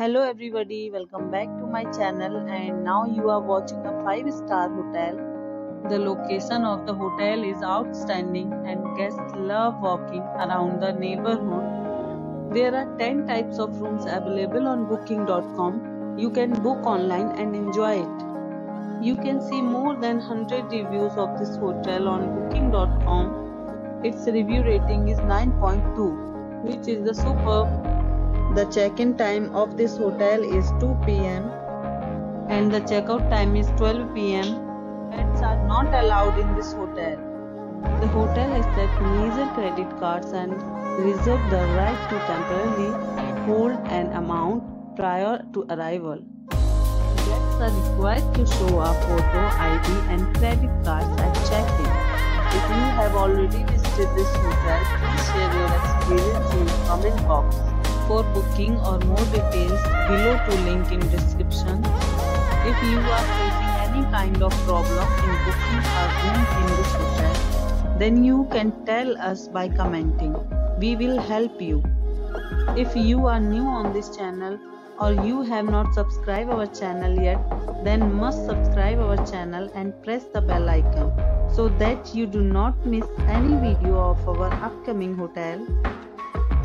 Hello everybody, welcome back to my channel, and now you are watching a 5-star hotel. The location of the hotel is outstanding and guests love walking around the neighborhood. There are 10 types of rooms available on booking.com. You can book online and enjoy it. You can see more than 100 reviews of this hotel on booking.com. Its review rating is 9.2, which is the superb. The check-in time of this hotel is 2 p.m. and the checkout time is 12 p.m. Pets are not allowed in this hotel. The hotel accepts major credit cards and reserves the right to temporarily hold an amount prior to arrival. Guests are required to show a photo ID and credit cards at check-in. If you have already visited this hotel, please share your experience in the comment box. For booking or more details, below to link in description. If you are facing any kind of problem in booking a room in this hotel, then you can tell us by commenting. We will help you. If you are new on this channel or you have not subscribed our channel yet, then must subscribe our channel and press the bell icon so that you do not miss any video of our upcoming hotel.